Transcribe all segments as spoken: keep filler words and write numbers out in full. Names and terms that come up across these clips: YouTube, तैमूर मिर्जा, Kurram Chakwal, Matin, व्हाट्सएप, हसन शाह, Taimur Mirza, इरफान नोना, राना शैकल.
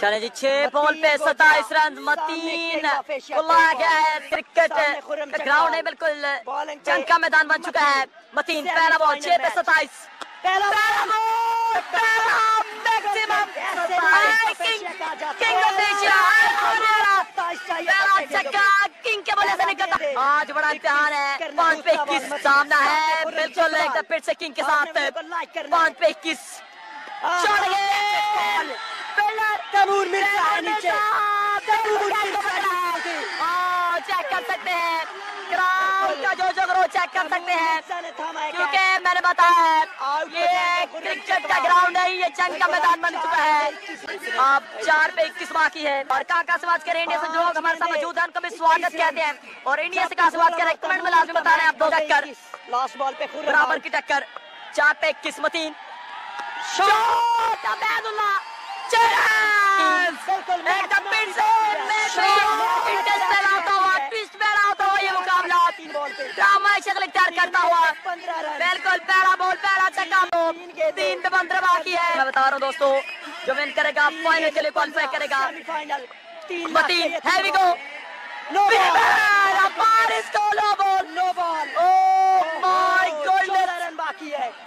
चले जी छह बॉल पे सताइस रन मतीन बुलाया गया है। क्रिकेट ग्राउंड है बिल्कुल जंग का मैदान बन चुका है। मतीन पहला बॉल छह पे सताइस आज बड़ा इम्तिहान है। पाँच पे इक्कीस सामना है बिल्कुल एकदम फिर से किंग के साथ। पाँच पे इक्कीस तैमूर मिर्जा नीचे चेक कर सकते हैं ग्राउंड का जो जोगरो चेक कर सकते हैं क्योंकि मैंने बताया है ये क्रिकेट का ग्राउंड है, ये जंग का मैदान बन चुका है। आप चार पे इक्कीस बाकी है और काका समाज के इंडिया से जो लोग हमारे साथ मौजूद हैं उनको भी स्वागत कहते हैं और इंडिया से काका समाज के कमेंट में लाजमी बता रहे हैं आप। दो टक्कर लास्ट बॉल पे बराबर की टक्कर। चार पे इक्कीस मतीन शॉट अबैदुल्ला एकदम फिर से ये मुकाबला ड्रामाई शक्ल इख्तियार करता हुआ बिल्कुल पहला बॉल पहला चक्का तीन पंद्रह बाकी है। मैं बता रहा हूँ दोस्तों जो विन करेगा फाइनल के लिए क्वालिफाई करेगा। मतीन है we go no ball oh my god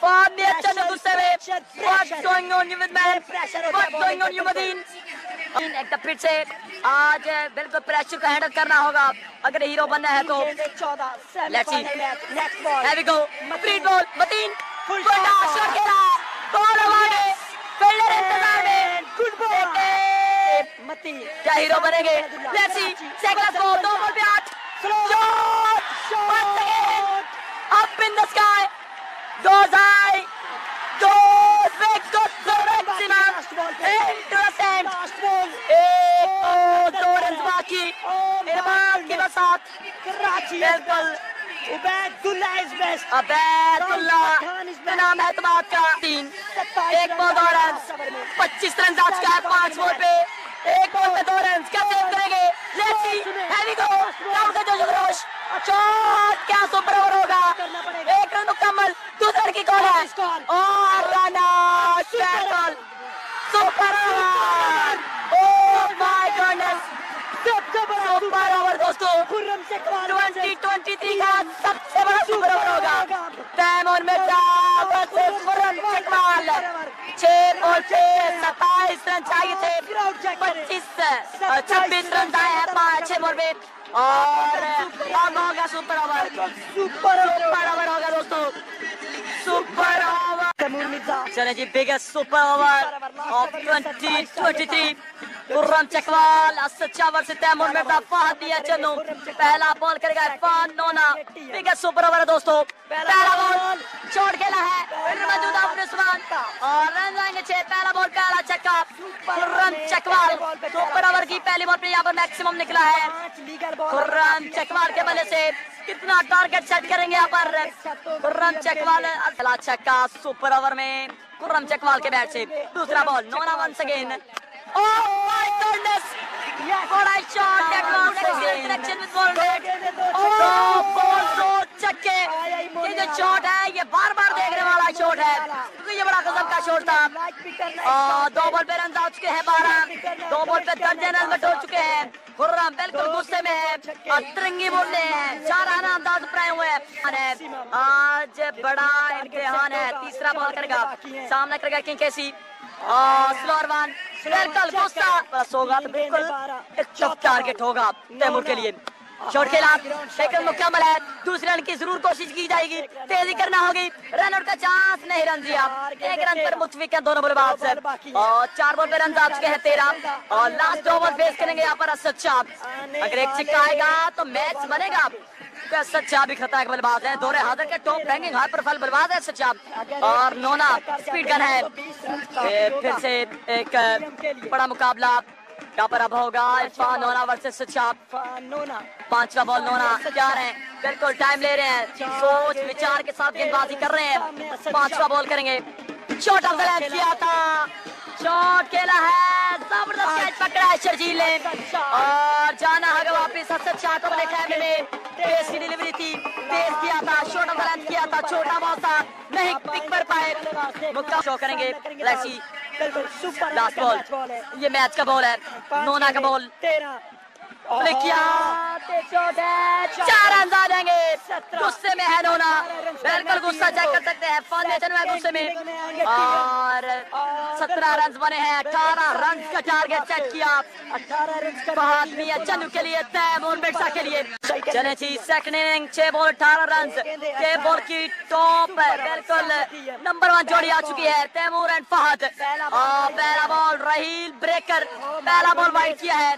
form में अच्छा न गुस्से में what's going on you with man what's going on you Madeen एकदम फिर से आज बिल्कुल प्रेशर को हैंडल करना होगा अगर हीरो बनना है तो। Let's see here we go free ball Madeen full shot के रहा बॉल आगे फील्डर इंतजार में गुड बॉल मदीन क्या हीरो बनेंगे। लेट्स सी सेकंड बॉल दो बॉल पे आठ shot shot up in the sky Those high, those big, those maximum, interesting. एक और दो रन बाकी, इरफान के साथ, बिल्कुल। Obaidullah is best. अबैदुल्ला का नाम है इत्माद का। तीन, एक बॉल दो रन, पच्चीस रन आज का है पांच बॉल पे, एक बॉल पे दो रन, क्या चेक करेंगे? Let's see, here we go. Round का जोश जोश, शॉट क्या सुपर ओवर होगा? एक रन मुकम्मल दूसरे की गोल है और राना शैकल super over oh my goodness super over दोस्तों ट्वेंटी ट्वेंटी थ्री का सबसे बड़ा सुपर ओवर होगा। तैमूर मिर्जा वर्सेस कुर्रम चकवाल छह बॉल पे सत्ताईस रन चाहिए थे पच्चीस छब्बीस रन आए हैं पाँच छह बॉल पे और अब होगा सुपर ओवर सुपर ओवर होगा दोस्तों सुपर ओवर। चले जी biggest super over of twenty twenty three Kurram Chakwal अस्सचा वर्सेस तैमूर मिर्जा फहद या चन्नू। पहला बॉल करेगा इरफान नोना। Biggest super over है दोस्तों पहला बॉल छोड़ खेला है और रन आएंगे छह। पहला बॉल पहला चक्का कुर्रम चकवाल सुपर ओवर की पहली बॉल पे यहाँ पर मैक्सिमम निकला है। कुर्रम चकवाल के बल्ले से कितना टारगेट सेट करेंगे यहाँ पर कुर्रम चकवाल। पहला चक्का सुपर ओवर में कुर्रम चकवाल के बैट से। दूसरा ball Nona once again oh my goodness बड़ा शॉट चक्के ये जो शॉट है ये बार बार देखने वाला शॉट है क्योंकि ये बड़ा गजब का शॉट था। और दो बॉल पे रन आ चुके हैं बारह दो बॉल पे दर्जन रन बटोर चुके हैं। खुर्रम बिल्कुल गुस्से में है और तिरंगी बोल रहे हैं चार आना अंदाज अपनाए हुए हैं। आज बड़ा इम्तिहान है। तीसरा बॉल करेगा सामना करेगा किंग केसी और स्लोअर वन बिल्कुल गुस्सा बस होगा तो बिल्कुल टफ टारगेट होगा तैमूर के लिए। शॉट खेला लेकिन मुकम्मल है। दूसरे रन की जरूर कोशिश की जाएगी तेजी करना होगी रन आउट का चांस नहीं रन दिया। एक रन पर मुतफिक है दोनों बल्लेबाज और चार बॉल पे रन आ चुके हैं तेरह और लास्ट ओवर फेस करेंगे यहाँ पर सच्चा। अगर एक सिक्का आएगा तो मैच बनेगा। सच्चा भी खतरनाक बल्लेबाज है दोहरे हादर के टॉप रैंकिंग हाई प्रोफाइल बल्लेबाज है सच्चा और नोना स्पीड गन है। फिर से एक बड़ा मुकाबला यहाँ पर अब होगा इरफान नोना वर्सेस सच्चा। पांचवा बॉल नोना जा रहे हैं बिल्कुल टाइम ले रहे हैं सोच विचार के साथ गेंदबाजी कर रहे हैं। पांचवा बॉल करेंगे शॉट ऑफ द लेंथ किया था शॉट खेला है जबरदस्त कैच पकड़ा है शर्जील ने और जाना होगा वापिस। हसन शाह को अपने कैमरे में पेस की डिलीवरी थी, पेस किया था, शॉट बलंद किया था, छोटा मौसा नहीं पिक कर पाए, मुक्का शो करेंगे। लास्ट बॉल, ये मैच का बॉल है, नोना का बॉल चार रन जाएंगे। गुस्से में है नोना, बिल्कुल गुस्सा चेक कर सकते हैं, फॉर्मेशन में गुस्से में। और सत्रह रन बने हैं, अठारह रन का टारगेट सेट किया। बहादुरी चंदू के लिए, तैमूर मिर्जा के लिए। चले जी सेकंड इनिंग, छह बॉल अठारह रन, छह बॉल की टॉप बिल्कुल नंबर वन जोड़ी आ चुकी है, तैमूर एंड फहद। और पहला बॉल रहील ब्रेकर, पहला बॉल वाइड किया है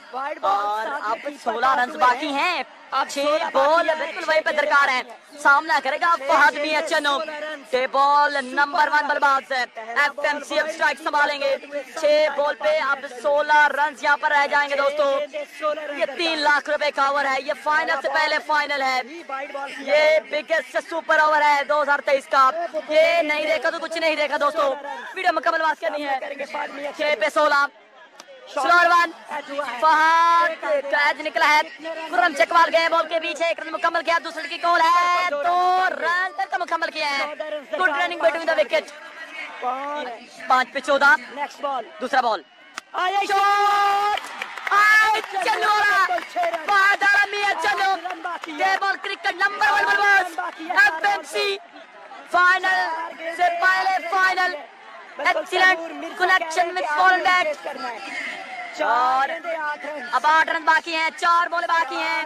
और अब सोलह रन बाकी हैं। अब छह बॉल बिल्कुल वहीं पर दरकार है, सामना करेगा फहद मियां चन्नू। छह बॉल नंबर वन बल्लेबाज एफएमसी अब स्ट्राइक संभालेंगे। छह बॉल पे अब सोलह रन यहाँ पर रह जाएंगे। दोस्तों ये तीन लाख रुपए का ओवर है, ये फाइनल से पहले फाइनल है, ये बिगेस्ट सुपर ओवर है दो हजार तेईस का। ये नहीं देखा तो कुछ नहीं देखा दोस्तों, वीडियो मुकम्मल बात करनी है। छह पे सोलह फहद निकला है, कुर्रम चकवाल गए बॉल के पीछे, एक रन मुकम्मल किया, दूसरे की कॉल है, दो रन तक का मुकम्मल किया है। Good running between the wicket. पांच पे चौदह, नेक्स्ट बॉल, दूसरा बॉल, चलो टेबल क्रिकेट नंबर वन बल्लेबाज एफएमसी, फाइनल से पहले final. Excellent connection with ball bat. चार अब आठ रन बाकी हैं, चार बॉल बाकी हैं।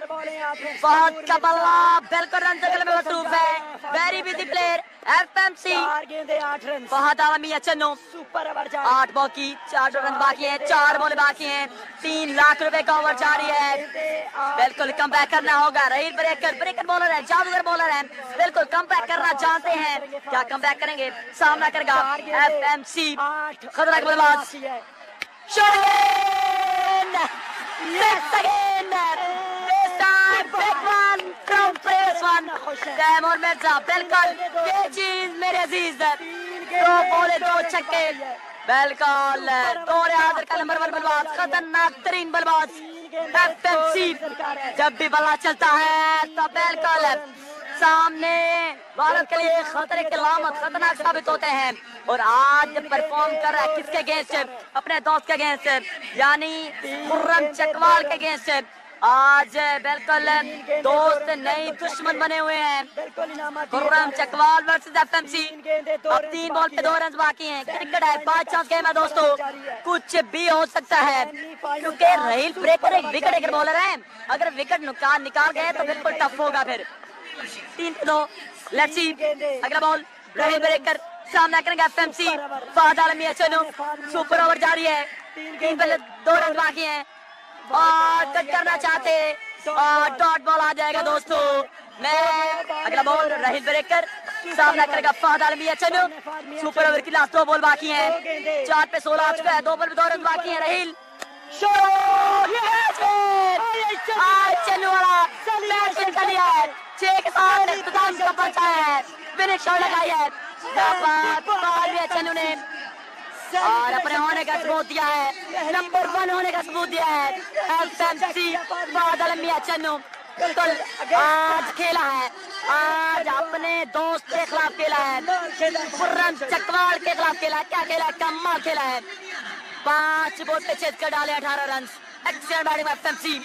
बहुत का बल्ला बिल्कुल रन तक में मसरूफ है, वेरी बिजी प्लेयर एफएमसी। बहुत आलमी चन्नू आठ बॉल की चार रन बाकी हैं, चार बॉल बाकी हैं, तीन लाख रुपए का ओवर जारी है। बिल्कुल कम बैक करना होगा, रहील ब्रेकर ब्रेकर बॉलर है, जादूगर बॉलर है, बिल्कुल कम बैक करना चाहते हैं। क्या कम बैक करेंगे? सामना करेगा एफएमसी खतरा बल्लेबाज। तैमूर मिर्जा बिल्कुल ये चीज मेरे अजीज, दो बोले दो छक्के, बिल्कुल दो रियादर का नंबर वन बल्लेबाज, खतरनाक तरीन बल्लेबाज एफएमसी। जब भी बल्ला चलता है तो बिल्कुल सामने भारत के लिए खतरे के लामत खतरनाक साबित होते हैं। और आज परफॉर्म कर रहा है किसके अगेंस्ट? अपने दोस्त के अगेंस्ट, यानी कुर्रम चकवाल के अगेंस्ट। आज बिल्कुल दोस्त नई दुश्मन बने हुए हैं, कुर्रम चकवाल वर्सेस एफएमसी। अब तीन बॉल पे दो रन बाकी हैं, क्रिकेट है, बाय चांस गेम है दोस्तों, कुछ भी हो सकता है। क्योंकि रहील ब्रेकर एक विकेट एक बॉलर है, अगर विकेट निकाल निकाल गए तो बिल्कुल टफ होगा। फिर तीन पे दो, लेट्स सी। अगला बॉल रहील ब्रेकर, सामना करेंगे एफएमसी। फहद आलमी चन्नू, सुपर ओवर जारी है, तीन पे दो रन बाकी हैं और कट करना चाहते और डॉट बॉल आ जाएगा दोस्तों। मैं अगला बॉल रहील ब्रेकर, सामना करेगा फहद आलमी चन्नू। सुपर ओवर की लास्ट दो बॉल बाकी हैं, चार पे सोलह आ चुका है, दो बॉल पे दो रन बाकी है। रहील चन्नू कर लिया है, छह के साथ लगाई है चन्नू ने और अपने होने का सबूत दिया है, नंबर वन होने का सबूत दिया है एफएमसी बादल मियां चन्नू। बिल्कुल आज खेला है, आज अपने दोस्त के खिलाफ खेला है, कुर्रम चकवाल के खिलाफ खेला है। क्या खेला? कम्मा खेला है। पांच बॉल पे छेद कर डाले अठारह रन, एक्सीलेंट बैटिंग एफएमसी।